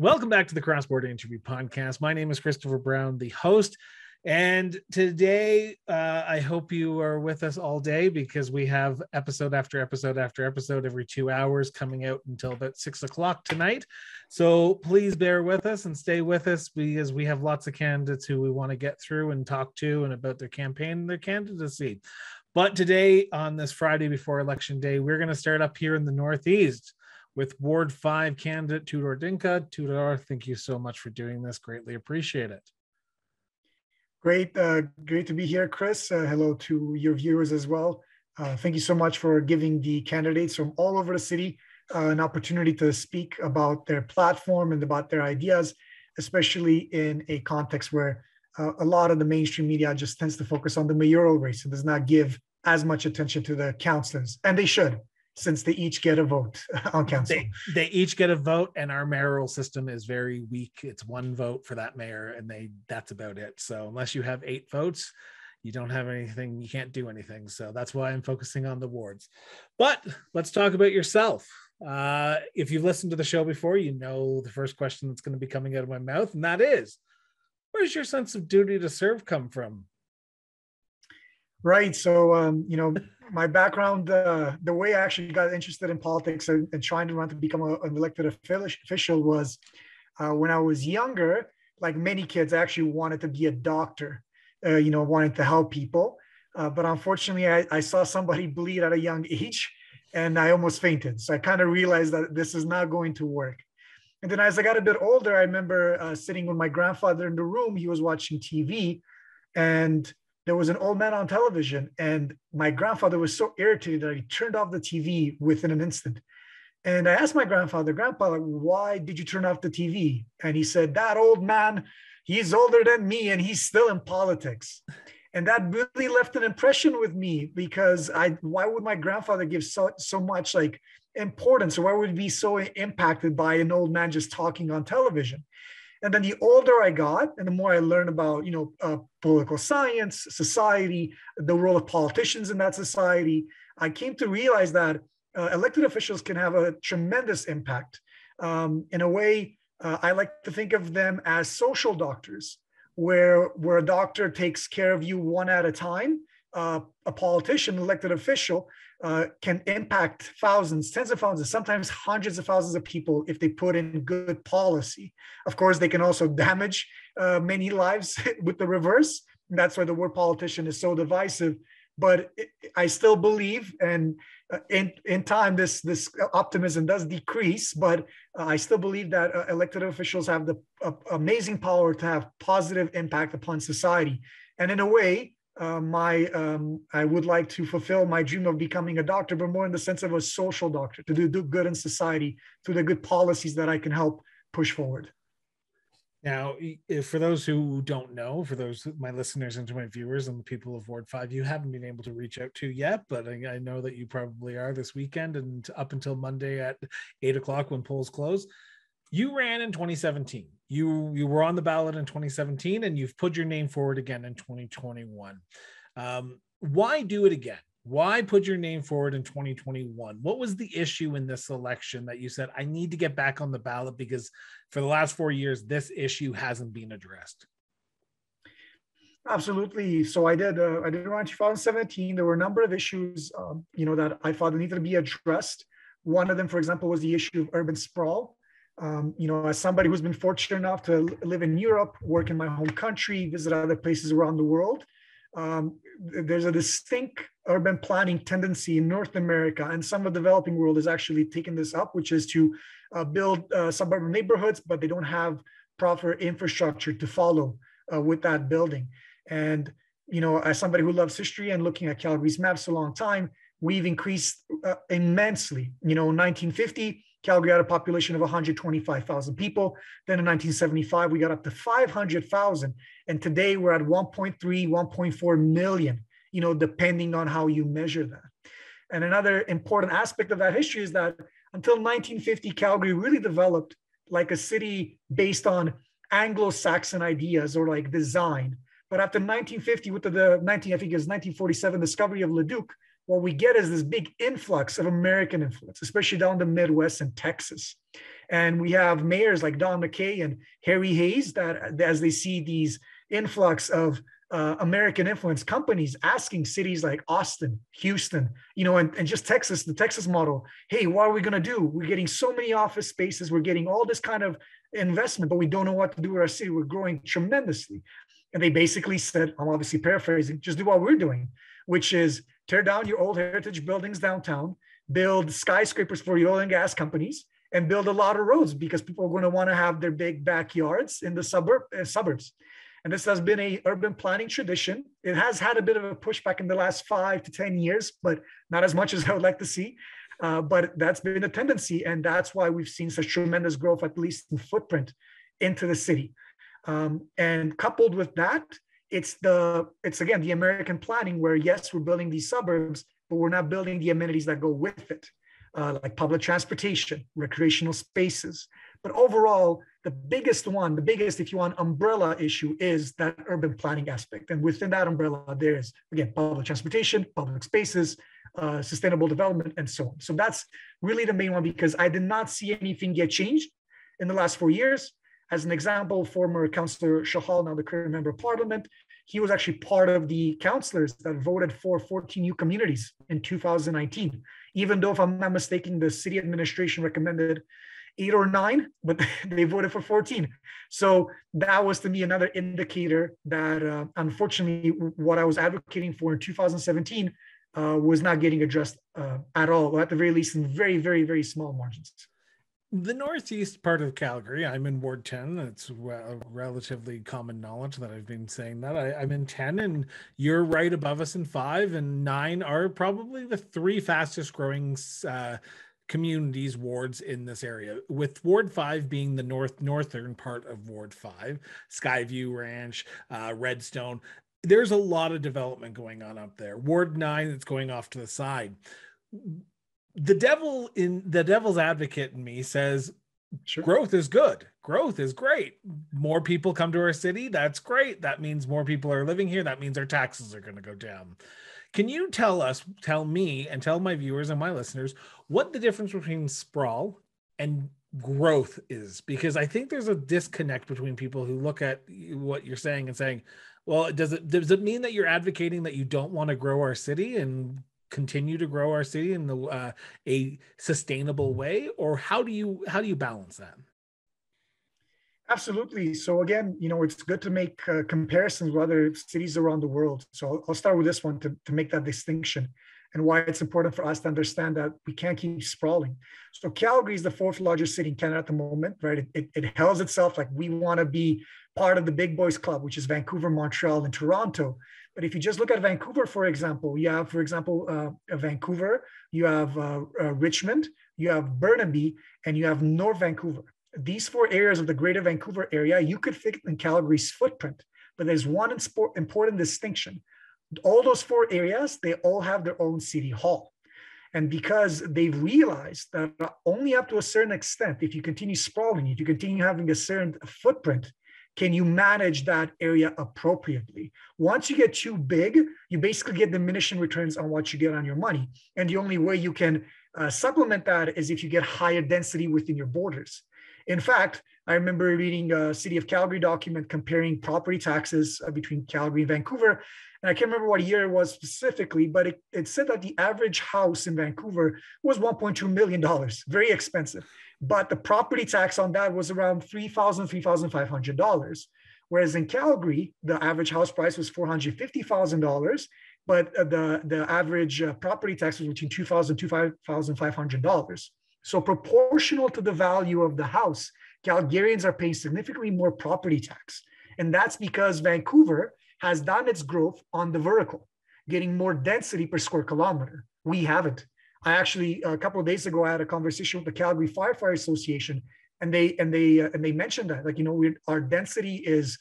Welcome back to the Cross Border Interview Podcast. My name is Christopher Brown, the host. And today, I hope you are with us all day because we have episode after episode after episode every 2 hours coming out until about 6 o'clock tonight. So please bear with us and stay with us because we have lots of candidates who we want to get through and talk to and about their campaign and their candidacy. But today, on this Friday before Election Day, we're going to start up here in the Northeast with Ward 5 candidate Tudor Dinca. Tudor, thank you so much for doing this. Greatly appreciate it. Great to be here, Chris. Hello to your viewers as well. Thank you so much for giving the candidates from all over the city an opportunity to speak about their platform and about their ideas, especially in a context where a lot of the mainstream media just tends to focus on the mayoral race and does not give as much attention to the councillors, and they should, since they each get a vote on council. They each get a vote, and our mayoral system is very weak. It's one vote for that mayor, and that's about it. So unless you have 8 votes, you don't have anything, you can't do anything. So that's why I'm focusing on the wards. But let's talk about yourself. If you've listened to the show before, you know the first question that's going to be coming out of my mouth, and that is, where's your sense of duty to serve come from? Right. So, my background, the way I actually got interested in politics and trying to run to become an elected official was when I was younger, like many kids, I actually wanted to be a doctor, wanted to help people. But unfortunately, I saw somebody bleed at a young age and I almost fainted. So I kind of realized that this is not going to work. And then as I got a bit older, I remember sitting with my grandfather in the room. He was watching TV and there was an old man on television, and my grandfather was so irritated that he turned off the TV within an instant. And I asked my grandfather, "Grandpa, why did you turn off the TV?" And he said, "That old man, he's older than me and he's still in politics." And that really left an impression with me because why would my grandfather give so much like importance? Or why would he be so impacted by an old man just talking on television? And then the older I got and the more I learned about, political science, society, the role of politicians in that society, I came to realize that elected officials can have a tremendous impact. In a way, I like to think of them as social doctors, where a doctor takes care of you one at a time. A politician, elected official, can impact thousands, tens of thousands, sometimes hundreds of thousands of people if they put in good policy. Of course, they can also damage many lives with the reverse. And that's why the word politician is so divisive. But I still believe, and in time, this optimism does decrease, but I still believe that elected officials have the amazing power to have positive impact upon society. And in a way, I would like to fulfill my dream of becoming a doctor, but more in the sense of a social doctor, to do good in society through the good policies that I can help push forward. Now, for those who don't know, for those my listeners and to my viewers and the people of Ward 5, you haven't been able to reach out to yet, but I know that you probably are this weekend and up until Monday at 8 o'clock when polls close. You ran in 2017. You were on the ballot in 2017, and you've put your name forward again in 2021. Why do it again? Why put your name forward in 2021? What was the issue in this election that you said, I need to get back on the ballot because for the last 4 years, this issue hasn't been addressed? Absolutely. So I did run in 2017. There were a number of issues, that I thought needed to be addressed. One of them, for example, was the issue of urban sprawl. As somebody who's been fortunate enough to live in Europe, work in my home country, visit other places around the world, there's a distinct urban planning tendency in North America, and some of the developing world is actually taking this up, which is to build suburban neighborhoods, but they don't have proper infrastructure to follow with that building. And, as somebody who loves history and looking at Calgary's maps a long time, we've increased immensely. In 1950, Calgary had a population of 125,000 people. Then in 1975, we got up to 500,000. And today we're at 1.3, 1.4 million, depending on how you measure that. And another important aspect of that history is that until 1950, Calgary really developed like a city based on Anglo-Saxon ideas or like design. But after 1950, with the 1947 discovery of Leduc, what we get is this big influx of American influence, especially down the Midwest and Texas. And we have mayors like Don McKay and Harry Hayes that, as they see these influx of American influence companies asking cities like Austin, Houston, you know, and just Texas, the Texas model, hey, what are we going to do? We're getting so many office spaces. We're getting all this kind of investment, but we don't know what to do with our city. We're growing tremendously. And they basically said, I'm obviously paraphrasing, just do what we're doing, which is tear down your old heritage buildings downtown, build skyscrapers for your oil and gas companies, and build a lot of roads because people are going to want to have their big backyards in the suburbs. And this has been an urban planning tradition. It has had a bit of a pushback in the last 5 to 10 years, but not as much as I would like to see. But that's been a tendency. And that's why we've seen such tremendous growth, at least in footprint, into the city. And coupled with that, it's again, the American planning where, yes, we're building these suburbs, but we're not building the amenities that go with it, like public transportation, recreational spaces. But overall, the biggest, if you want, umbrella issue is that urban planning aspect. And within that umbrella, there is, again, public transportation, public spaces, sustainable development, and so on. So that's really the main one, because I did not see anything get changed in the last 4 years. As an example, former Councillor Shahal, now the current member of parliament, he was actually part of the councillors that voted for 14 new communities in 2019, even though, if I'm not mistaken, the city administration recommended 8 or 9, but they voted for 14. So that was, to me, another indicator that, unfortunately, what I was advocating for in 2017 was not getting addressed at all, or at the very least in very, very, very small margins. The northeast part of Calgary, I'm in Ward 10. That's relatively common knowledge that I've been saying that. I'm in 10, and you're right above us in 5, and 9 are probably the 3 fastest growing communities, wards in this area, with Ward 5 being the northern part of Ward 5, Skyview Ranch, Redstone. There's a lot of development going on up there. Ward 9, that's going off to the side. The devil's advocate in me says, sure, growth is good. Growth is great. More people come to our city. That's great. That means more people are living here. That means our taxes are going to go down. Can you tell me and tell my viewers and my listeners what the difference between sprawl and growth is? Because I think there's a disconnect between people who look at what you're saying and saying, well, does it mean that you're advocating that you don't want to grow our city and continue to grow our city in a sustainable way? Or how do you balance that? Absolutely. So again, you know, it's good to make comparisons with other cities around the world. So I'll start with this one to make that distinction and why it's important for us to understand that we can't keep sprawling. So Calgary is the 4th largest city in Canada at the moment, right? It held itself like we want to be part of the big boys club, which is Vancouver, Montreal, and Toronto. But if you just look at Vancouver, for example, you have, Vancouver, you have Richmond, you have Burnaby, and you have North Vancouver. These 4 areas of the greater Vancouver area, you could fit in Calgary's footprint, but there's one important distinction. All those 4 areas, they all have their own city hall. And because they've realized that only up to a certain extent, if you continue sprawling, if you continue having a certain footprint, can you manage that area appropriately? Once you get too big, you basically get diminishing returns on what you get on your money. And the only way you can supplement that is if you get higher density within your borders. In fact, I remember reading a City of Calgary document comparing property taxes between Calgary and Vancouver. And I can't remember what year it was specifically, but it said that the average house in Vancouver was $1.2 million, very expensive. But the property tax on that was around $3,000, $3,500. Whereas in Calgary, the average house price was $450,000, but the average property tax was between $2,000 to $5,500. So proportional to the value of the house, Calgarians are paying significantly more property tax. And that's because Vancouver has done its growth on the vertical, getting more density per square kilometer. We haven't. I actually, a couple of days ago, I had a conversation with the Calgary Firefighter Association, and they mentioned that, like, you know, our density is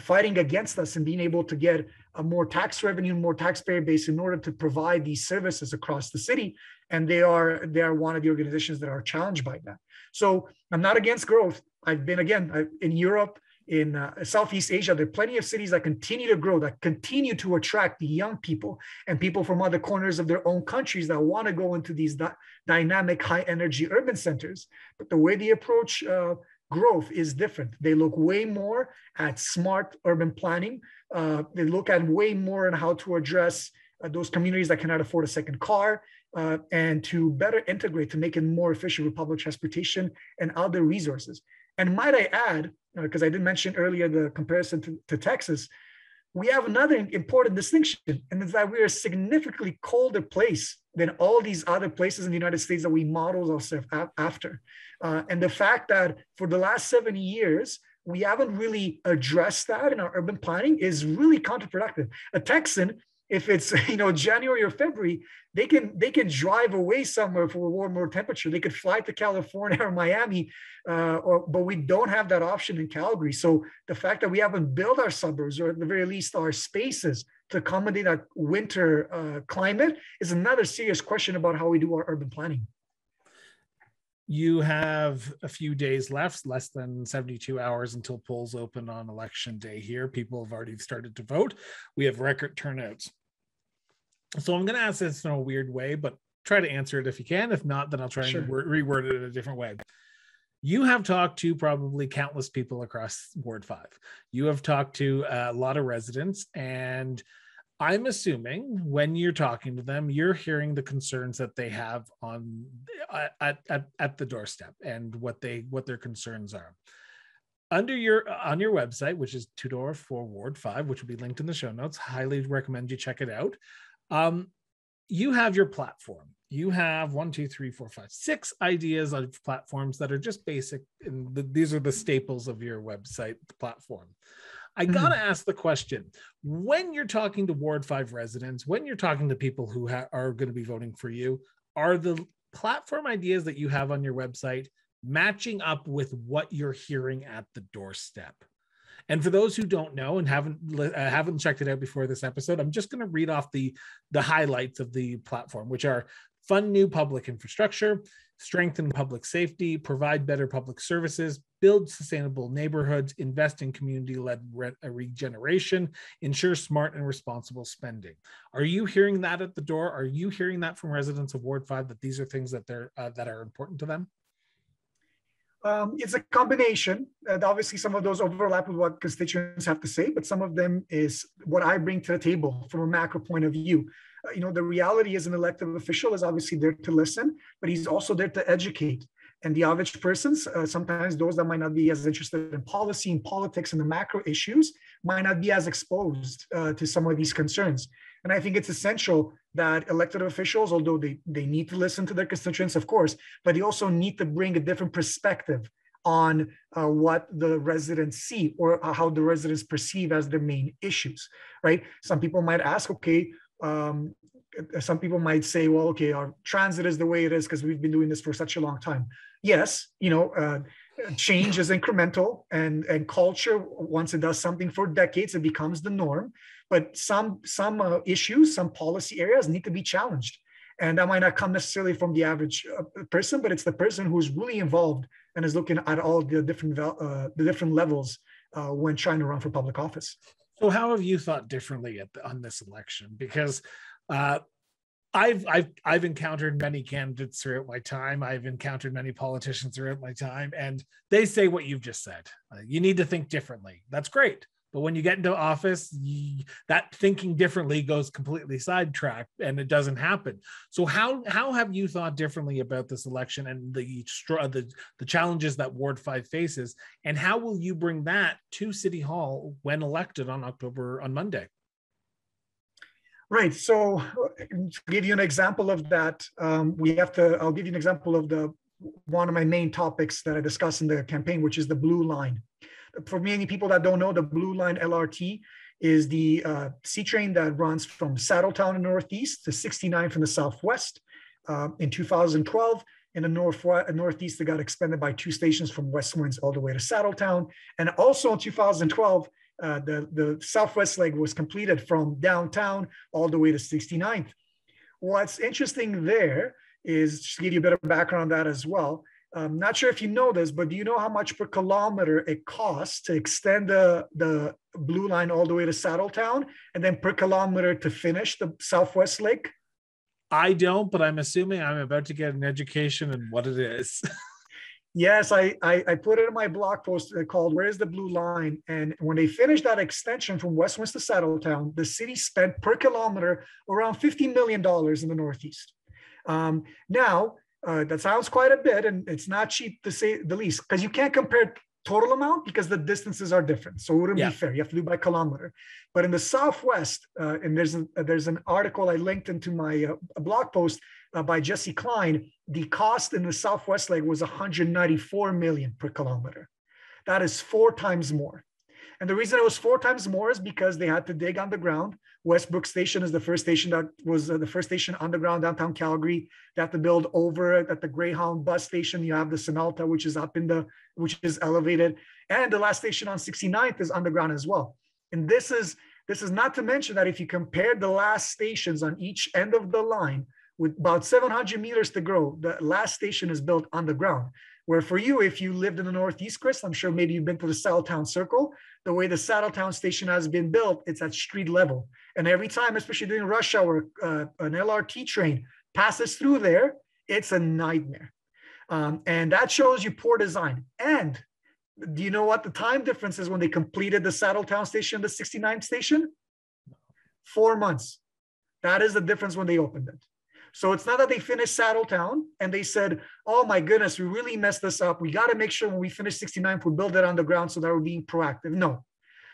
fighting against us and being able to get a more tax revenue, more taxpayer base in order to provide these services across the city. And they are one of the organizations that are challenged by that. So I'm not against growth. I've been, again, in Europe, in Southeast Asia, there are plenty of cities that continue to grow, that continue to attract the young people and people from other corners of their own countries that want to go into these dynamic, high-energy urban centers. But the way they approach growth is different. They look way more at smart urban planning. They look at way more on how to address those communities that cannot afford a second car, and to better integrate, to make it more efficient with public transportation and other resources. And might I add, because I did mention earlier the comparison to Texas, we have another important distinction, and it's that we're a significantly colder place than all these other places in the United States that we model ourselves after. And the fact that for the last 70 years, we haven't really addressed that in our urban planning is really counterproductive. A Texan, if it's January or February, they can drive away somewhere for a warmer temperature. They could fly to California or Miami, but we don't have that option in Calgary. So the fact that we haven't built our suburbs, or at the very least our spaces, to accommodate that winter climate is another serious question about how we do our urban planning. You have a few days left, less than 72 hours until polls open on election day here. People have already started to vote. We have record turnouts. So I'm going to ask this in a weird way, but try to answer it if you can. If not, then I'll try and reword it in a different way. You have talked to probably countless people across Ward 5. You have talked to a lot of residents, and I'm assuming when you're talking to them, you're hearing the concerns that they have on at the doorstep and what their concerns are. On your website, which is Tudor4Ward5, which will be linked in the show notes, highly recommend you check it out. You have your platform. You have 6 ideas of platforms that are just basic, and these are the staples of your website platform. I gotta ask the question, when you're talking to Ward 5 residents, when you're talking to people who are going to be voting for you, are the platform ideas that you have on your website matching up with what you're hearing at the doorstep? And for those who don't know and haven't checked it out before this episode, I'm just going to read off the highlights of the platform, which are: fund new public infrastructure, strengthen public safety, provide better public services, build sustainable neighborhoods, invest in community-led regeneration, ensure smart and responsible spending. Are you hearing that at the door? Are you hearing that from residents of Ward 5, that these are things that that are important to them? It's a combination, and obviously some of those overlap with what constituents have to say, but some of them is what I bring to the table from a macro point of view. The reality is an elected official is obviously there to listen, but he's also there to educate. And the average persons, sometimes those that might not be as interested in policy and politics and the macro issues, might not be as exposed to some of these concerns. And I think it's essential that elected officials, although they need to listen to their constituents, of course, but they also need to bring a different perspective on what the residents see or how the residents perceive as their main issues, right? Some people might ask, okay, some people might say, well, okay, our transit is the way it is because we've been doing this for such a long time. Yes, change is incremental, and culture, once it does something for decades, it becomes the norm. But some issues, some policy areas need to be challenged. And that might not come necessarily from the average person, but it's the person who's really involved and is looking at all the different levels when trying to run for public office. So how have you thought differently on this election? Because I've encountered many candidates throughout my time. I've encountered many politicians throughout my time, and they say what you've just said. You need to think differently. That's great. But when you get into office, that thinking differently goes completely sidetracked and it doesn't happen. So how have you thought differently about this election and the challenges that Ward 5 faces? And how will you bring that to City Hall when elected on Monday? Right. So to give you an example of that, I'll give you an example of one of my main topics that I discuss in the campaign, which is the Blue Line. For many people that don't know, the Blue Line LRT is the C train that runs from Saddletowne in the Northeast to 69 from the Southwest. In 2012, in the Northeast, it got expanded by 2 stations from West Winds all the way to Saddletowne. And also in 2012, the Southwest leg was completed from downtown all the way to 69th. What's interesting there is, just to give you a bit of background on that as well, I'm not sure if you know this, but do you know how much per kilometer it costs to extend the Blue Line all the way to Saddletowne and then per kilometer to finish the Southwest Lake? I don't, but I'm assuming I'm about to get an education in what it is. Yes, I put it in my blog post called Where is the Blue Line? And when they finished that extension from West Winds to Saddletowne, the city spent per kilometer around $50 million in the Northeast. That sounds quite a bit, and it's not cheap to say the least, because you can't compare total amount because the distances are different. So it wouldn't be fair. You have to do by kilometer. But in the Southwest, and there's an article I linked into my blog post by Jesse Klein, the cost in the Southwest Lake was $194 million per kilometer. That is 4 times more. And the reason it was 4 times more is because they had to dig underground. Westbrook Station is the first station that was the first station underground downtown Calgary. They have to build over it at the Greyhound bus station. You have the Sinalta, which is which is elevated. And the last station on 69th is underground as well. And this is not to mention that if you compare the last stations on each end of the line with about 700 meters to go, the last station is built underground. Where for you, if you lived in the Northeast, Chris, I'm sure maybe you've been to the Saddletowne Circle. The way the Saddletowne station has been built, it's at street level. And every time, especially during rush hour, an LRT train passes through there, it's a nightmare. And that shows you poor design. And do you know what the time difference is when they completed the Saddletowne station, the 69th station? 4 months. That is the difference when they opened it. So it's not that they finished Saddletowne and they said, oh my goodness, we really messed this up. We got to make sure when we finish 69th, we build it on the ground so that we're being proactive. No,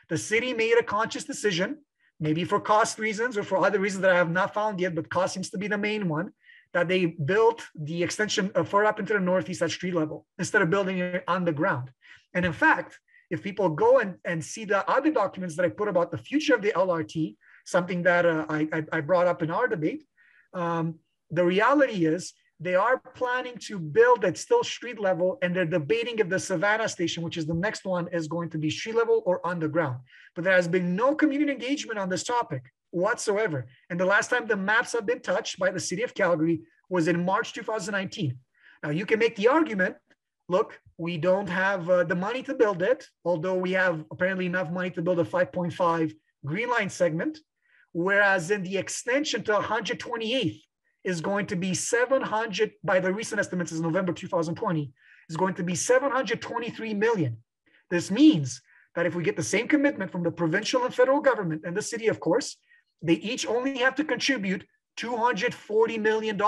the city made a conscious decision, maybe for cost reasons or for other reasons that I have not found yet, but cost seems to be the main one, that they built the extension far up into the Northeast at street level instead of building it on the ground. And in fact, if people go and see the other documents that I put about the future of the LRT, something that I brought up in our debate, the reality is they are planning to build at still street level, and they're debating if the Savannah station, which is the next one, is going to be street level or underground. But there has been no community engagement on this topic whatsoever. And the last time the maps have been touched by the city of Calgary was in March 2019. Now you can make the argument, look, we don't have the money to build it, although we have apparently enough money to build a 5.5 Green Line segment, whereas in the extension to 128th, is going to be 700, by the recent estimates is November 2020, is going to be 723 million. This means that if we get the same commitment from the provincial and federal government and the city, of course, they each only have to contribute $240 million,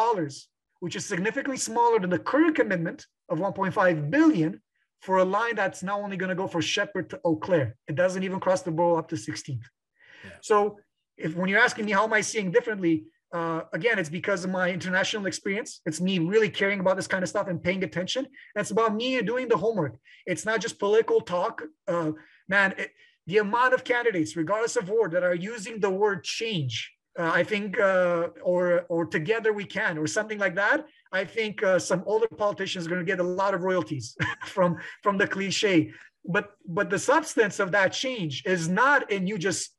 which is significantly smaller than the current commitment of $1.5 billion for a line that's now only going to go from Shepherd to Eau Claire. It doesn't even cross the borough up to 16th. Yeah. So when you're asking me how am I seeing differently, again, it's because of my international experience. It's me really caring about this kind of stuff and paying attention. That's about me doing the homework. It's not just political talk. The amount of candidates, regardless of ward, that are using the word change, I think, or together we can, or something like that. I think some older politicians are going to get a lot of royalties from the cliche. But the substance of that change is not in you just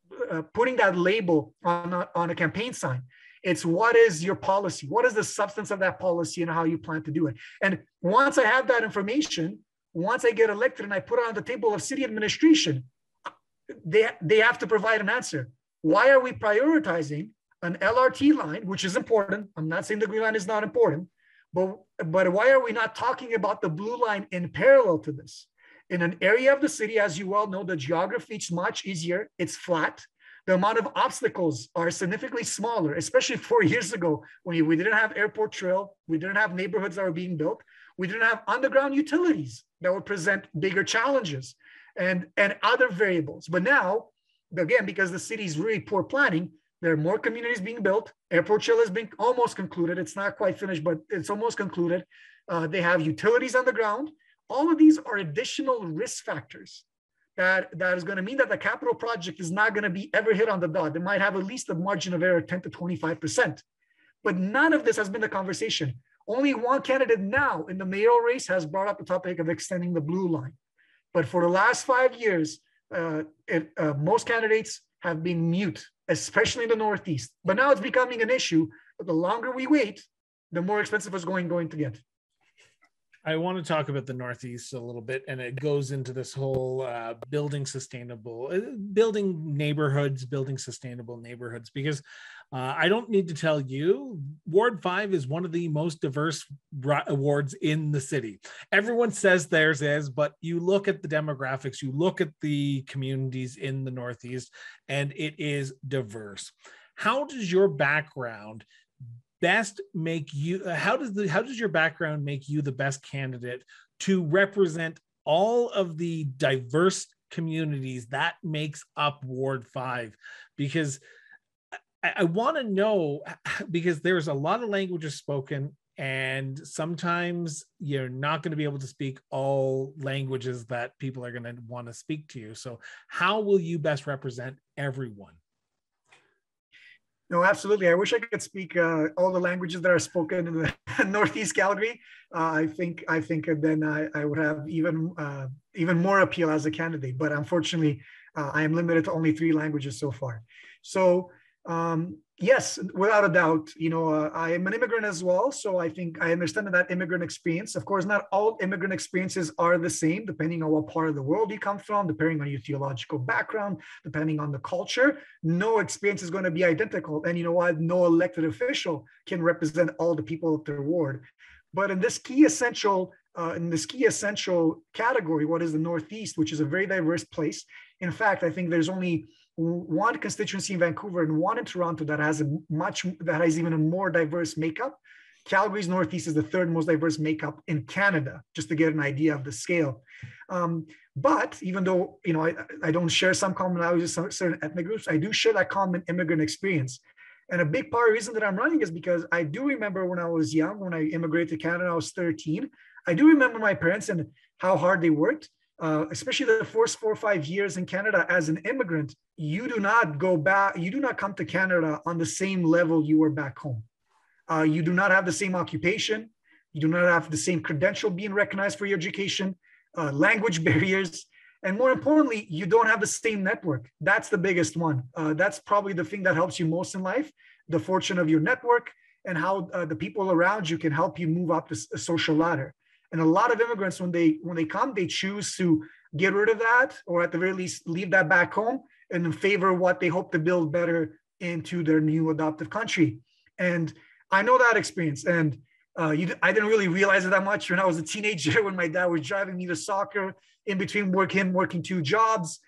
putting that label on a campaign sign. It's what is your policy? What is the substance of that policy and how you plan to do it? And once I have that information, once I get elected and I put it on the table of city administration, they have to provide an answer. Why are we prioritizing an LRT line, which is important? I'm not saying the Green Line is not important, but why are we not talking about the Blue Line in parallel to this? In an area of the city, as you well know, the geography is much easier. It's flat. The amount of obstacles are significantly smaller, especially 4 years ago when we didn't have Airport Trail, we didn't have neighborhoods that were being built, we didn't have underground utilities that would present bigger challenges and other variables. But now, again, because the city's really poor planning, there are more communities being built. Airport Trail has been almost concluded. It's not quite finished, but it's almost concluded. They have utilities on the ground. All of these are additional risk factors. That is going to mean that the capital project is not going to be ever hit on the dot. They might have at least a margin of error 10 to 25%. But none of this has been the conversation. Only one candidate now in the mayoral race has brought up the topic of extending the Blue Line. But for the last 5 years, most candidates have been mute, especially in the Northeast. But now it's becoming an issue. But the longer we wait, the more expensive it's going to get. I want to talk about the Northeast a little bit, and it goes into this whole building sustainable neighborhoods, because I don't need to tell you, Ward 5 is one of the most diverse wards in the city. Everyone says theirs is, but you look at the demographics, you look at the communities in the Northeast, and it is diverse. How does your background make you the best candidate to represent all of the diverse communities that makes up Ward 5? Because I want to know, because there's a lot of languages spoken, and sometimes you're not going to be able to speak all languages that people are going to want to speak to you. So how will you best represent everyone? No, absolutely. I wish I could speak all the languages that are spoken in the Northeast Calgary. I think then I would have even more appeal as a candidate. But unfortunately, I am limited to only 3 languages so far. So yes, without a doubt, I am an immigrant as well. So I think I understand that immigrant experience. Of course, not all immigrant experiences are the same, depending on what part of the world you come from, depending on your theological background, depending on the culture. No experience is going to be identical. And you know what? No elected official can represent all the people of their ward. But in this key essential category, what is the Northeast, which is a very diverse place. In fact, I think there's only one constituency in Vancouver and one in Toronto that has even a more diverse makeup. Calgary's Northeast is the 3rd most diverse makeup in Canada, just to get an idea of the scale. But even though I don't share some commonalities with certain ethnic groups, I do share that common immigrant experience. And a big part of the reason that I'm running is because I do remember when I was young, when I immigrated to Canada, I was 13. I do remember my parents and how hard they worked. Especially the first 4 or 5 years in Canada as an immigrant, you do not go back, you do not come to Canada on the same level you were back home. You do not have the same occupation. You do not have the same credential being recognized for your education, language barriers. And more importantly, you don't have the same network. That's the biggest one. That's probably the thing that helps you most in life, the fortune of your network and how the people around you can help you move up the social ladder. And a lot of immigrants, when they come, they choose to get rid of that, or at the very least, leave that back home and in favor of what they hope to build better into their new adoptive country. And I know that experience. And I didn't really realize it that much when I was a teenager, when my dad was driving me to soccer, in between working 2 jobs.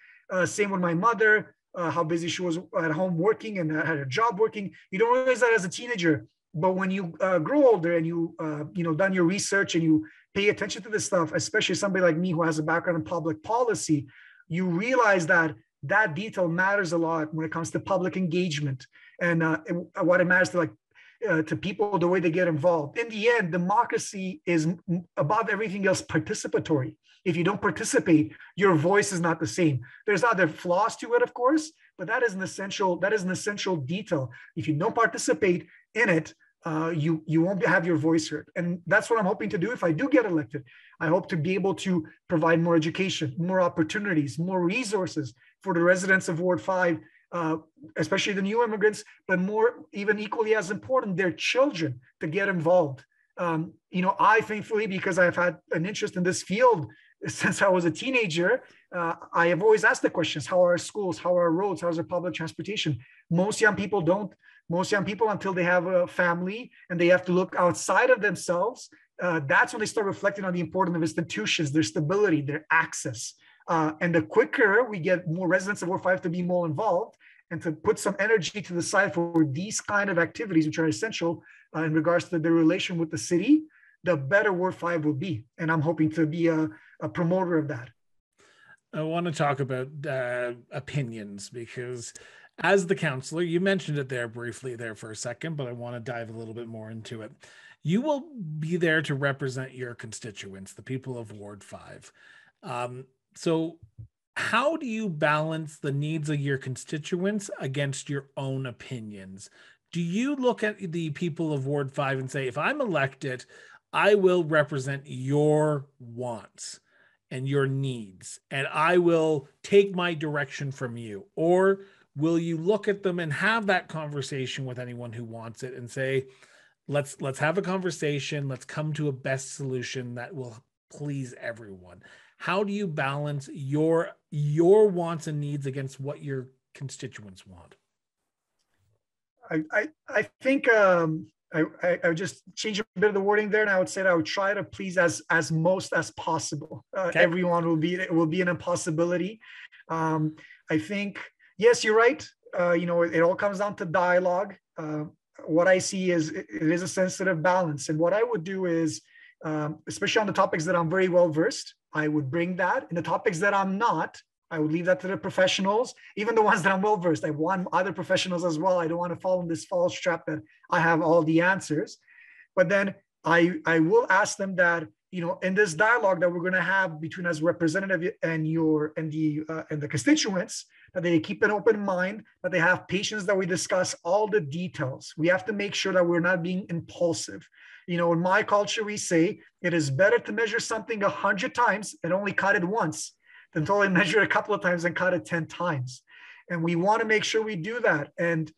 Same with my mother, how busy she was at home working and had a job working. You don't realize that as a teenager. But when you grow older and you, done your research and you pay attention to this stuff, especially somebody like me who has a background in public policy, you realize that detail matters a lot when it comes to public engagement and what it matters to to people, the way they get involved. In the end, democracy is above everything else participatory. If you don't participate, your voice is not the same. There's other flaws to it, of course, but that is an essential detail. If you don't participate in it, you won't have your voice heard. And that's what I'm hoping to do if I do get elected. I hope to be able to provide more education, more opportunities, more resources for the residents of Ward 5, especially the new immigrants, but even equally as important, their children to get involved. I thankfully, because I've had an interest in this field since I was a teenager, I have always asked the questions, how are our schools, how are our roads, how's our public transportation? Most young people don't. Most young people, until they have a family and they have to look outside of themselves, that's when they start reflecting on the importance of institutions, their stability, their access. And the quicker we get more residents of Ward 5 to be more involved and to put some energy to the side for these kind of activities, which are essential in regards to their relation with the city, the better Ward 5 will be. And I'm hoping to be a promoter of that. I want to talk about opinions, because as the councillor, you mentioned it there briefly there for a second, but I want to dive a little bit more into it. You will be there to represent your constituents, the people of Ward 5. So how do you balance the needs of your constituents against your own opinions? Do you look at the people of Ward 5 and say, if I'm elected, I will represent your wants and your needs, and I will take my direction from you? Or will you look at them and have that conversation with anyone who wants it and say, Let's have a conversation. Let's come to a best solution that will please everyone. How do you balance your wants and needs against what your constituents want? I think I would just change a bit of the wording there, and I would say that I would try to please as most as possible. Okay. Everyone will be an impossibility. I think, yes, you're right. It all comes down to dialogue. What I see is it is a sensitive balance. And what I would do is, especially on the topics that I'm very well versed, I would bring that. And the topics that I'm not, I would leave that to the professionals, even the ones that I'm well versed. I want other professionals as well. I don't want to fall in this false trap that I have all the answers. But then I will ask them that, in this dialogue that we're going to have between us representative and the constituents, that they keep an open mind, that they have patience, that we discuss all the details. We have to make sure that we're not being impulsive. In my culture, we say it is better to measure something 100 times and only cut it once than to only measure a couple of times and cut it 10 times. And we want to make sure we do that. And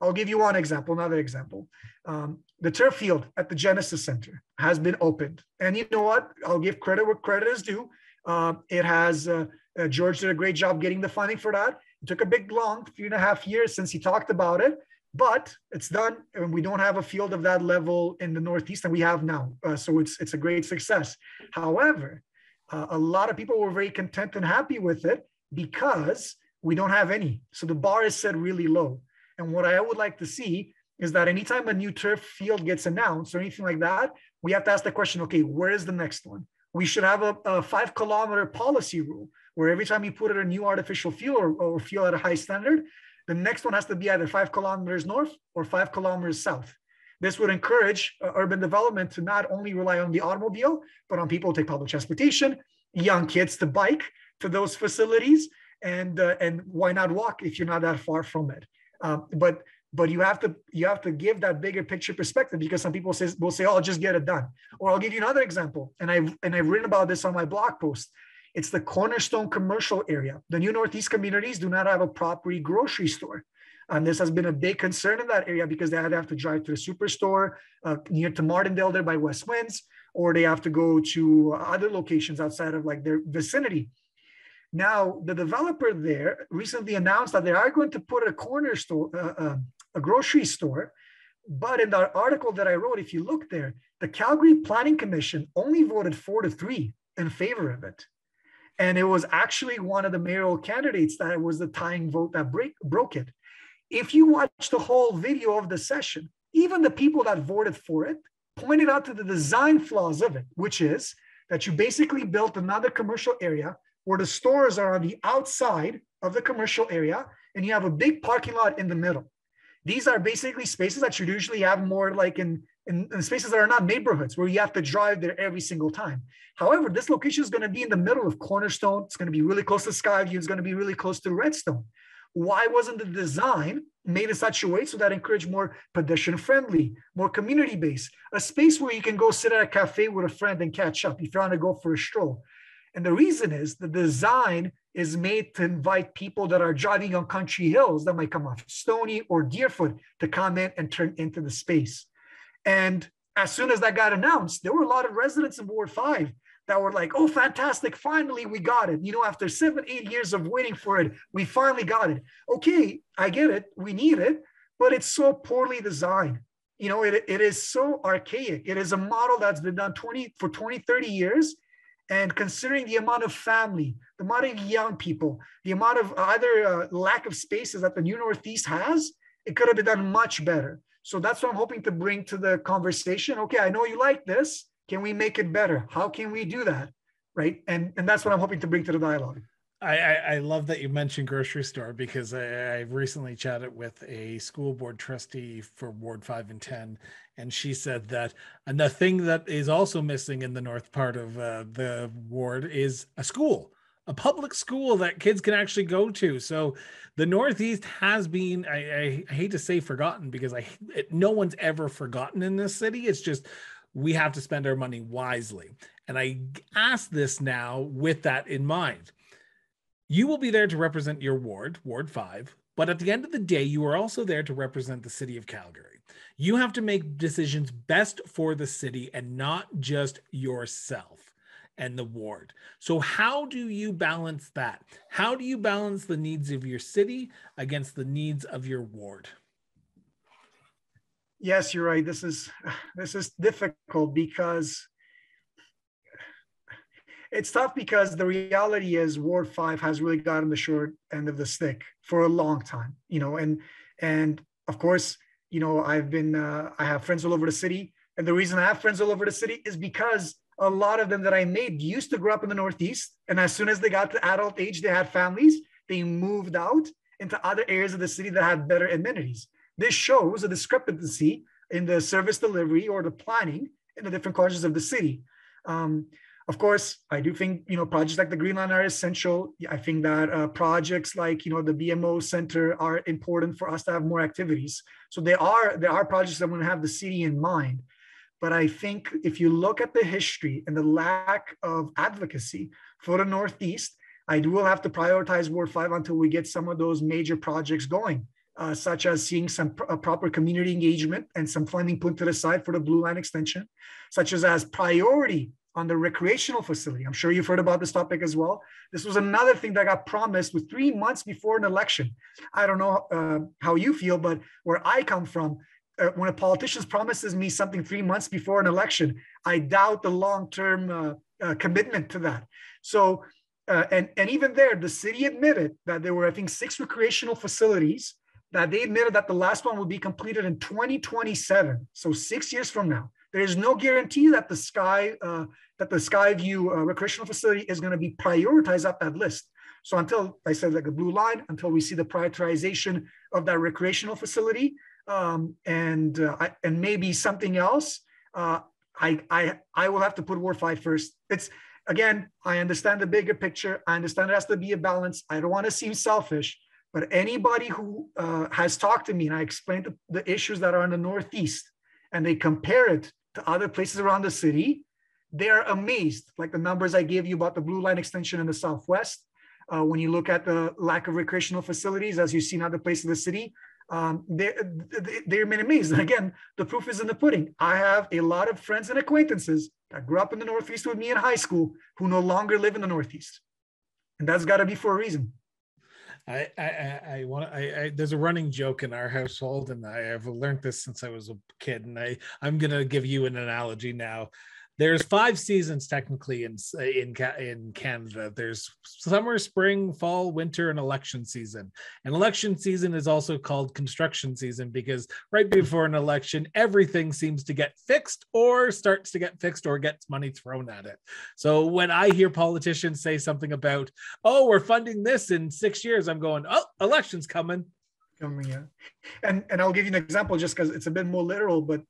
I'll give you one example, another example. The turf field at the Genesis Center has been opened. And you know what? I'll give credit where credit is due. It has... George did a great job getting the funding for that. It took a big long 3.5 years since he talked about it, but it's done. And we don't have a field of that level in the Northeast that we have now. So it's a great success. However, a lot of people were very content and happy with it because we don't have any. So the bar is set really low. And what I would like to see is that anytime a new turf field gets announced or anything like that, we have to ask the question, okay, where is the next one? We should have a 5-kilometer policy rule where every time you put in a new artificial fuel or fuel at a high standard, the next one has to be either 5 kilometers north or 5 kilometers south. This would encourage urban development to not only rely on the automobile, but on people to take public transportation, young kids to bike to those facilities, and why not walk if you're not that far from it? But you have to give that bigger picture perspective, because some people will say, oh, I'll just get it done. Or I'll give you another example. And I've written about this on my blog post. It's the Cornerstone commercial area. The new Northeast communities do not have a property grocery store. And this has been a big concern in that area because they either have to drive to the superstore near to Martindale there by West Winds, or they have to go to other locations outside of like their vicinity. Now, the developer there recently announced that they are going to put a Cornerstone, a grocery store. But in the article that I wrote, if you look there, the Calgary Planning Commission only voted 4-3 in favor of it. And it was actually one of the mayoral candidates that was the tying vote that broke it. If you watch the whole video of the session, even the people that voted for it pointed out to the design flaws of it, which is that you basically built another commercial area where the stores are on the outside of the commercial area, and you have a big parking lot in the middle. These are basically spaces that you usually have more like in spaces that are not neighborhoods where you have to drive there every single time. However, this location is going to be in the middle of Cornerstone. It's going to be really close to Skyview. It's going to be really close to Redstone. Why wasn't the design made in such a way so that encouraged more pedestrian-friendly, more community-based, a space where you can go sit at a cafe with a friend and catch up if you want to go for a stroll? And the reason is the design is made to invite people that are driving on country hills that might come off Stoney or Deerfoot to come in and turn into the space. And as soon as that got announced, there were a lot of residents in Ward 5 that were like, oh, fantastic, finally we got it. After 7-8 years of waiting for it, we finally got it. Okay, I get it, we need it, but it's so poorly designed. It is so archaic. It is a model that's been done 20, 30 years. And considering the amount of family, the amount of young people, the amount of either lack of spaces that the new Northeast has, it could have been done much better. So that's what I'm hoping to bring to the conversation. Okay, I know you like this. Can we make it better? How can we do that, right? And that's what I'm hoping to bring to the dialogue. I love that you mentioned grocery store, because I recently chatted with a school board trustee for Ward 5 and 10, and she said that another thing that is also missing in the north part of the ward is a school, a public school that kids can actually go to. So the Northeast has been, I hate to say forgotten, because no one's ever forgotten in this city. It's just we have to spend our money wisely. And I ask this now with that in mind. You will be there to represent your ward, Ward 5, But at the end of the day, you are also there to represent the city of Calgary. You have to make decisions best for the city and not just yourself and the ward. So how do you balance that? How do you balance the needs of your city against the needs of your ward? Yes, you're right. This is difficult because it's tough, because the reality is Ward 5 has really gotten the short end of the stick for a long time, you know, and of course, you know, I have friends all over the city. And the reason I have friends all over the city is because a lot of them that I made used to grow up in the Northeast. And as soon as they got to adult age, they had families, they moved out into other areas of the city that had better amenities. This shows a discrepancy in the service delivery or the planning in the different corners of the city. Of course, I do think, you know, projects like the Green Line are essential. I think that projects like, you know, the BMO Center are important for us to have more activities. So there are projects that want to have the city in mind. But I think if you look at the history and the lack of advocacy for the Northeast, I will have to prioritize Ward 5 until we get some of those major projects going, such as seeing some proper community engagement and some funding put to the side for the Blue Line extension, such as priority on the recreational facility. I'm sure you've heard about this topic as well. This was another thing that got promised with 3 months before an election. I don't know how you feel, but where I come from, when a politician promises me something 3 months before an election, I doubt the long-term commitment to that. So, and even there, the city admitted that there were, I think, 6 recreational facilities that they admitted that the last one will be completed in 2027. So 6 years from now. There is no guarantee that the Skyview recreational facility is going to be prioritized up that list. So until, I said, like a Blue Line, until we see the prioritization of that recreational facility and maybe something else, I will have to put Ward 5 first. It's, again, I understand the bigger picture. I understand there has to be a balance. I don't want to seem selfish, but anybody who has talked to me and I explained the issues that are in the Northeast and they compare it to other places around the city, they're amazed, like the numbers I gave you about the Blue Line extension in the Southwest. When you look at the lack of recreational facilities, as you see in other places of the city, they're amazed. And again, the proof is in the pudding. I have a lot of friends and acquaintances that grew up in the Northeast with me in high school who no longer live in the Northeast. And that's gotta be for a reason. There's a running joke in our household, and I have learned this since I was a kid, and I'm going to give you an analogy now. There's 5 seasons technically in Canada. There's summer, spring, fall, winter, and election season. And election season is also called construction season because right before an election, everything seems to get fixed or starts to get fixed or gets money thrown at it. So when I hear politicians say something about, oh, we're funding this in 6 years, I'm going, oh, election's coming. Yeah. And I'll give you an example just because it's a bit more literal, but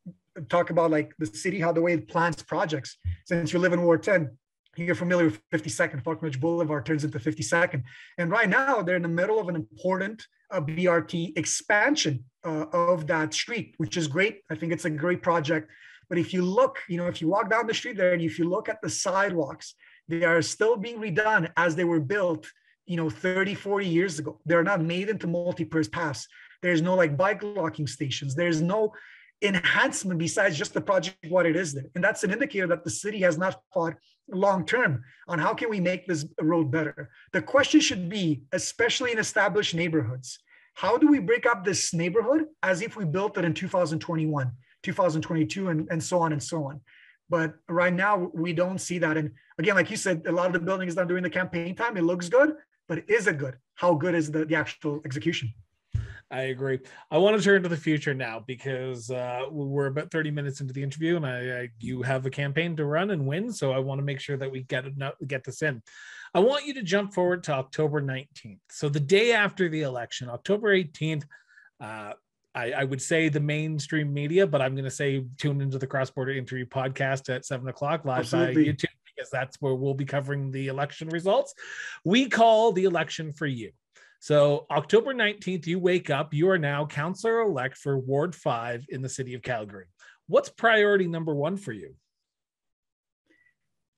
talk about like the city, how the way it plans projects. Since you live in Ward 10, you're familiar with 52nd, Falconridge Boulevard turns into 52nd. And right now they're in the middle of an important BRT expansion of that street, which is great. I think it's a great project. But if you look, you know, if you walk down the street there and if you look at the sidewalks, they are still being redone as they were built, you know, 30, 40 years ago. They're not made into multi-purpose paths. There's no like bike locking stations. There's no enhancement besides just the project, what it is there. And that's an indicator that the city has not thought long-term on how can we make this road better. The question should be, especially in established neighborhoods, how do we break up this neighborhood as if we built it in 2021, 2022, and so on and so on. But right now we don't see that. And again, like you said, a lot of the building is done during the campaign time. It looks good, but is it good? How good is the actual execution? I agree. I want to turn to the future now because we're about 30 minutes into the interview and you have a campaign to run and win. So I want to make sure that we get this in. I want you to jump forward to October 19th. So the day after the election, October 18th, I would say the mainstream media, but I'm going to say tune into the Cross Border Interview Podcast at 7 o'clock live by YouTube, because that's where we'll be covering the election results. We call the election for you. So October 19th, you wake up, you are now councillor-elect for Ward 5 in the city of Calgary. What's priority number one for you?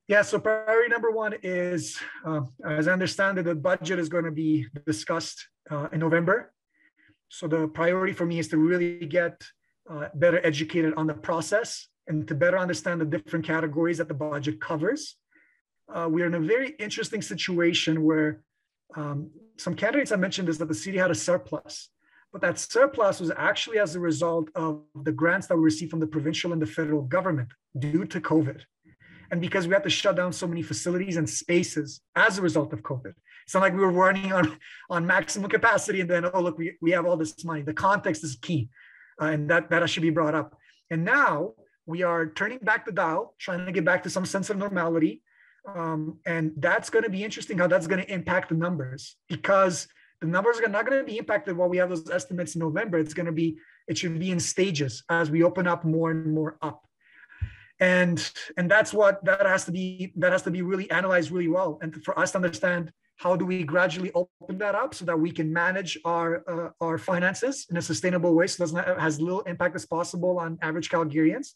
Yeah, so priority number one is, as I understand it, the budget is going to be discussed in November. So the priority for me is to really get better educated on the process and to better understand the different categories that the budget covers. We're in a very interesting situation where some candidates I mentioned is that the city had a surplus, but that surplus was actually as a result of the grants that we received from the provincial and the federal government due to COVID. And because we had to shut down so many facilities and spaces as a result of COVID. It's not like we were running on maximum capacity and then, oh, look, we have all this money. The context is key, and that should be brought up. And now we are turning back the dial, trying to get back to some sense of normality. And that's going to be interesting how that's going to impact the numbers, because the numbers are not going to be impacted while we have those estimates in November. It should be in stages as we open up more and more up. And that has to be really analyzed really well. And for us to understand how do we gradually open that up so that we can manage our finances in a sustainable way, so that has little impact as possible on average Calgarians.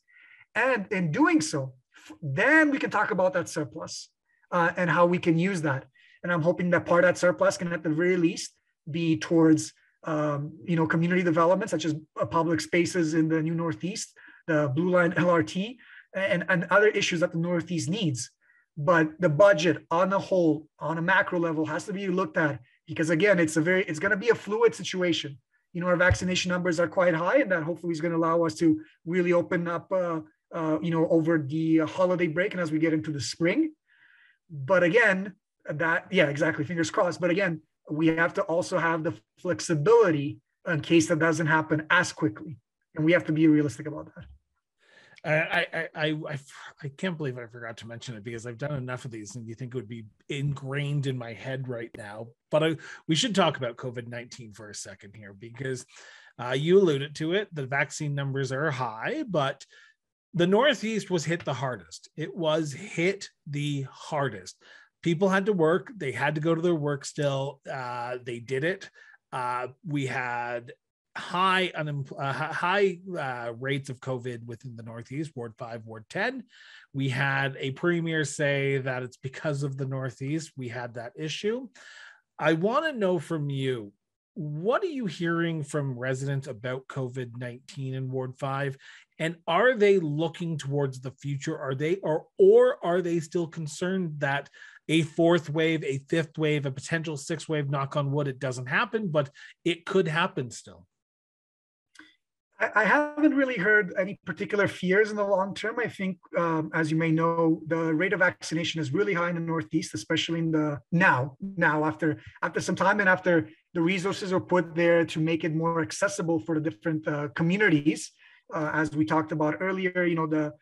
And in doing so, then we can talk about that surplus and how we can use that. And I'm hoping that part of that surplus can at the very least be towards community development, such as public spaces in the new Northeast, the Blue Line LRT, and other issues that the Northeast needs. But the budget on the whole, on a macro level, has to be looked at, because again, it's going to be a fluid situation. Our vaccination numbers are quite high, and that hopefully is going to allow us to really open up, over the holiday break and as we get into the spring. But again, fingers crossed. But again, we have to also have the flexibility in case that doesn't happen as quickly, and we have to be realistic about that. I can't believe I forgot to mention it, because I've done enough of these and you think it would be ingrained in my head right now. But we should talk about COVID-19 for a second here, because you alluded to it. The vaccine numbers are high, but the Northeast was hit the hardest. It was hit the hardest. People had to work. They had to go to their work still. They did it. We had high rates of COVID within the Northeast, Ward 5, Ward 10. We had a premier say that it's because of the Northeast we had that issue. I want to know from you, what are you hearing from residents about COVID-19 in Ward 5? And are they looking towards the future? Or are they still concerned that a fourth wave, a fifth wave, a potential sixth wave, knock on wood, it doesn't happen, but it could happen still? I haven't really heard any particular fears in the long term. I think, as you may know, the rate of vaccination is really high in the Northeast, especially in the now after some time and after the resources are put there to make it more accessible for the different communities. As we talked about earlier, the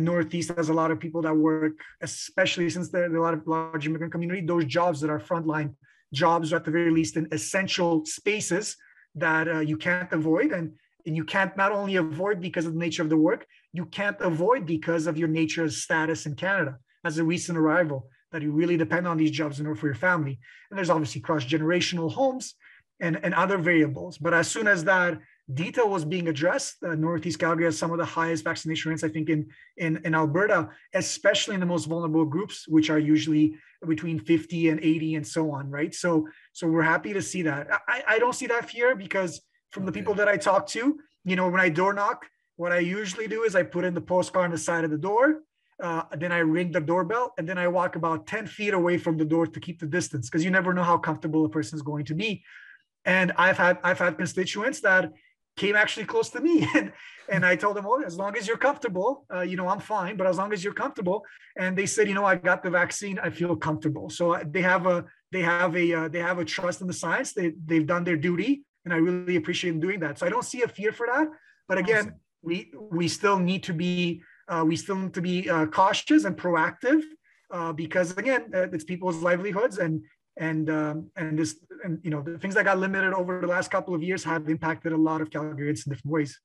Northeast has a lot of people that work, especially since there's a lot of large immigrant community, those jobs that are frontline jobs are at the very least in essential spaces that you can't avoid. And you can't not only avoid because of the nature of the work, you can't avoid because of your nature's status in Canada as a recent arrival, that you really depend on these jobs in order for your family. And there's obviously cross-generational homes and other variables. But as soon as that detail was being addressed, Northeast Calgary has some of the highest vaccination rates, I think, in Alberta, especially in the most vulnerable groups, which are usually between 50 and 80 and so on, right? So we're happy to see that. I don't see that fear, because from the people that I talk to, when I door knock, what I usually do is I put in the postcard on the side of the door, then I ring the doorbell, and then I walk about 10 feet away from the door to keep the distance, because you never know how comfortable a person is going to be. And I've had constituents that came actually close to me. And I told them, well, as long as you're comfortable, I'm fine, but as long as you're comfortable. And they said, I got the vaccine, I feel comfortable. So they have a trust in the science. They've done their duty, and I really appreciate them doing that. So I don't see a fear for that. But again, awesome. We still need to be cautious and proactive, because again, it's people's livelihoods and the things that got limited over the last couple of years have impacted a lot of Calgarians in different ways.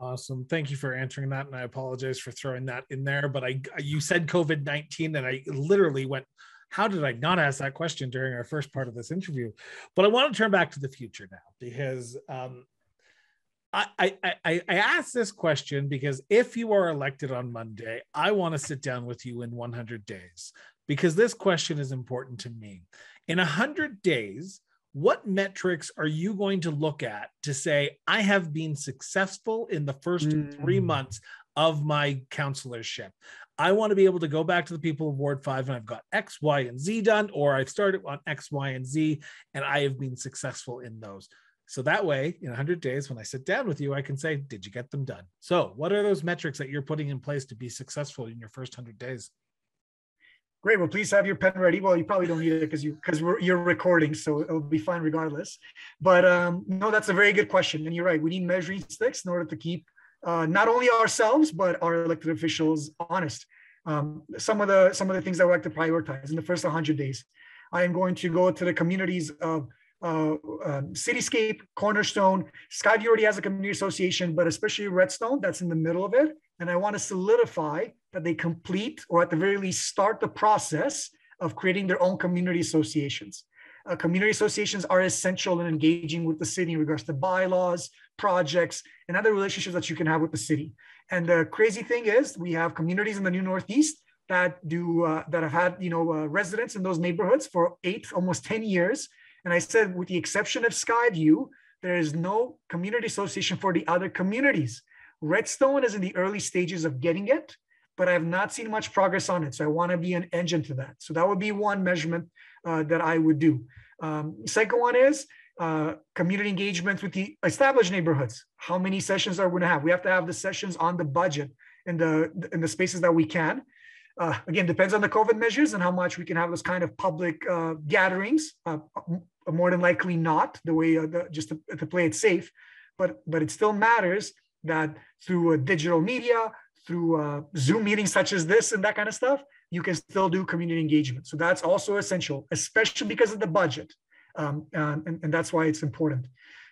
Awesome. Thank you for answering that. And I apologize for throwing that in there, but you said COVID-19 and I literally went, how did I not ask that question during our first part of this interview? But I want to turn back to the future now, because I asked this question because if you are elected on Monday, I want to sit down with you in 100 days. Because this question is important to me. In 100 days, what metrics are you going to look at to say, I have been successful in the first 3 months of my counselorship? I want to be able to go back to the people of Ward 5 and I've got X, Y, and Z done, or I've started on X, Y, and Z, and I have been successful in those. So that way, in 100 days, when I sit down with you, I can say, did you get them done? So what are those metrics that you're putting in place to be successful in your first 100 days? Great. Well, please have your pen ready. Well, you probably don't need it because you're recording, so it'll be fine regardless. But no, that's a very good question. And you're right. We need measuring sticks in order to keep not only ourselves, but our elected officials honest. Some of the things that we like to prioritize in the first 100 days. I am going to go to the communities of Cityscape, Cornerstone. Skyview already has a community association, but especially Redstone, that's in the middle of it. And I want to solidify that they complete, or at the very least start the process of creating their own community associations. Community associations are essential in engaging with the city in regards to bylaws, projects, and other relationships that you can have with the city. And the crazy thing is, we have communities in the New Northeast that have had residents in those neighborhoods for almost 10 years. And I said, with the exception of Skyview, there is no community association for the other communities. Redstone is in the early stages of getting it, but I have not seen much progress on it. So I want to be an engine to that. So that would be one measurement that I would do. Second one is community engagement with the established neighborhoods. How many sessions are we going to have? We have to have the sessions on the budget in the spaces that we can. Again, depends on the COVID measures and how much we can have those kind of public gatherings. More than likely not, the way just to play it safe, but it still matters that through digital media, through Zoom meetings such as this and that kind of stuff, you can still do community engagement. So that's also essential, especially because of the budget, and that's why it's important.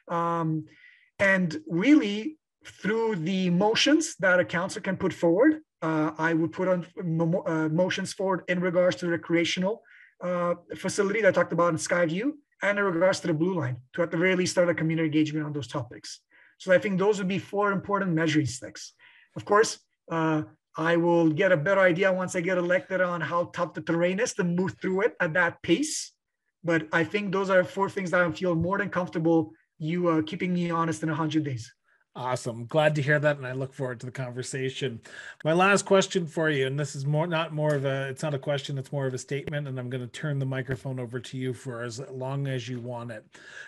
And really, through the motions that a council can put forward. I would put on motions forward in regards to the recreational facility that I talked about in Skyview, and in regards to the Blue Line, to at the very least start a community engagement on those topics. So I think those would be four important measuring sticks. Of course, I will get a better idea once I get elected on how tough the terrain is to move through it at that pace. But I think those are four things that I feel more than comfortable you keeping me honest in 100 days. Awesome. Glad to hear that. And I look forward to the conversation. My last question for you, and this is it's not a question, it's more of a statement. And I'm going to turn the microphone over to you for as long as you want it.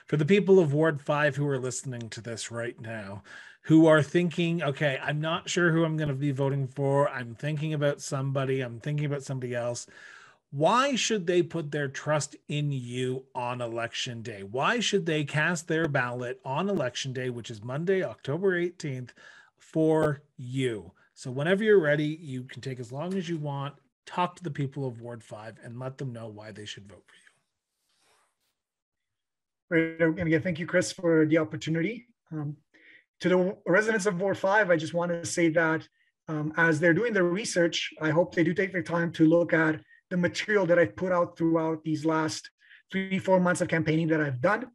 For the people of Ward 5 who are listening to this right now, who are thinking, okay, I'm not sure who I'm going to be voting for. I'm thinking about somebody. I'm thinking about somebody else. Why should they put their trust in you on election day? Why should they cast their ballot on election day, which is Monday, October 18th, for you? So whenever you're ready, you can take as long as you want, talk to the people of Ward 5 and let them know why they should vote for you. Great. And again, thank you, Chris, for the opportunity. To the residents of Ward 5, I just want to say that as they're doing their research, I hope they do take their time to look at the material that I've put out throughout these last 3-4 months of campaigning that I've done.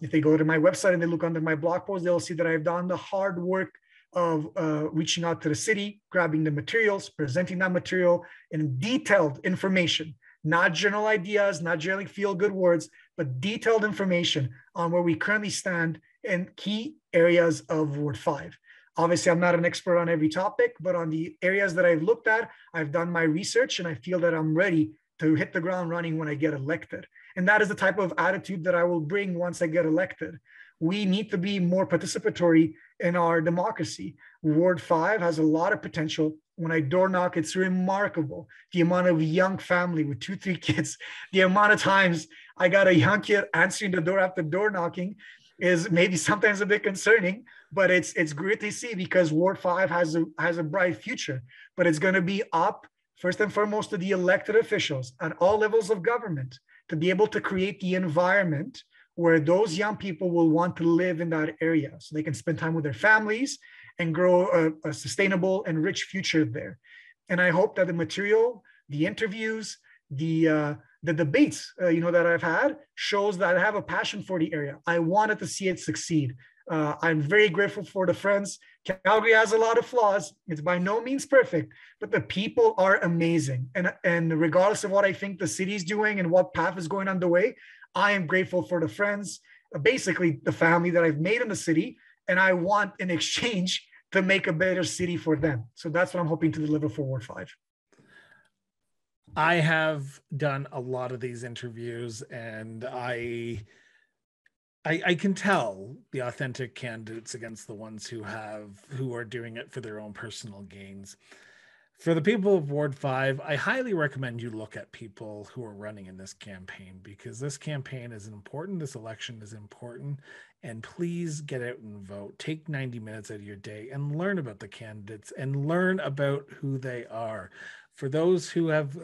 If they go to my website and they look under my blog post, they'll see that I've done the hard work of reaching out to the city, grabbing the materials, presenting that material in detailed information, not general ideas, not generally feel good words, but detailed information on where we currently stand in key areas of Ward 5. Obviously, I'm not an expert on every topic, but on the areas that I've looked at, I've done my research and I feel that I'm ready to hit the ground running when I get elected. And that is the type of attitude that I will bring once I get elected. We need to be more participatory in our democracy. Ward 5 has a lot of potential. When I door knock, it's remarkable. The amount of young family with 2-3 kids, the amount of times I got a young kid answering the door after door knocking is maybe sometimes a bit concerning, but it's great to see because Ward 5 has a bright future, but it's going to be up first and foremost to the elected officials at all levels of government to be able to create the environment where those young people will want to live in that area so they can spend time with their families and grow a sustainable and rich future there. And I hope that the material, the interviews, the debates that I've had shows that I have a passion for the area. I wanted to see it succeed. I'm very grateful for the friends. Calgary has a lot of flaws. It's by no means perfect, but the people are amazing. And regardless of what I think the city's doing and what path is going on the way, I am grateful for the friends, basically the family that I've made in the city, and I want in exchange to make a better city for them. So that's what I'm hoping to deliver for Ward 5. I have done a lot of these interviews, and I can tell the authentic candidates against the ones who are doing it for their own personal gains. For the people of Ward 5, I highly recommend you look at people who are running in this campaign, because this campaign is important, this election is important, and please get out and vote. Take 90 minutes out of your day and learn about the candidates and learn about who they are. For those who've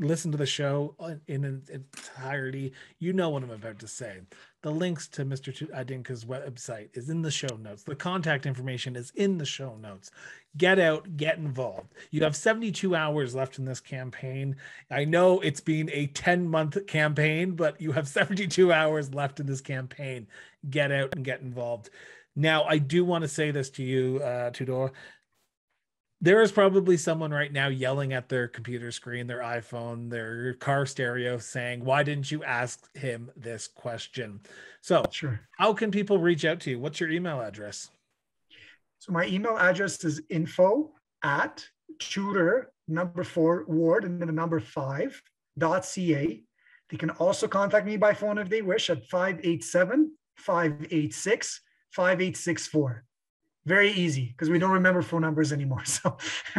listened to the show in entirety, you know what I'm about to say. The links to Mr. Dinca's website is in the show notes. The contact information is in the show notes. Get out, get involved. You have 72 hours left in this campaign. I know it's been a 10-month campaign, but you have 72 hours left in this campaign. Get out and get involved. Now, I do want to say this to you, Tudor. There is probably someone right now yelling at their computer screen, their iPhone, their car stereo, saying, why didn't you ask him this question? So sure. How can people reach out to you? What's your email address? So my email address is info@Tudor4Ward5.ca. They can also contact me by phone if they wish at 587-586-5864. Very easy, because we don't remember phone numbers anymore. So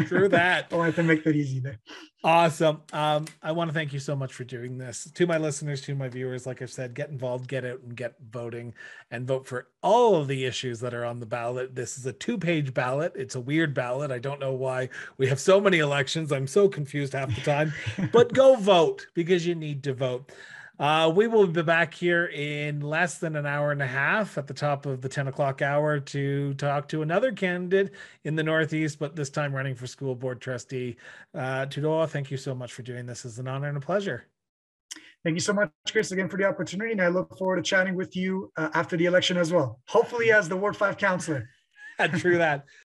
through that, I wanted to make that easy there. Awesome. I want to thank you so much for doing this. To my listeners, to my viewers, like I've said, get involved, get out and get voting, and vote for all of the issues that are on the ballot. This is a 2-page ballot. It's a weird ballot. I don't know why we have so many elections. I'm so confused half the time, but go vote, because you need to vote. We will be back here in less than an hour and a half at the top of the 10 o'clock hour to talk to another candidate in the Northeast, but this time running for school board trustee. Tudor, thank you so much for doing this. It's an honor and a pleasure. Thank you so much, Chris, again for the opportunity. And I look forward to chatting with you after the election as well, hopefully as the Ward 5 councillor. True that.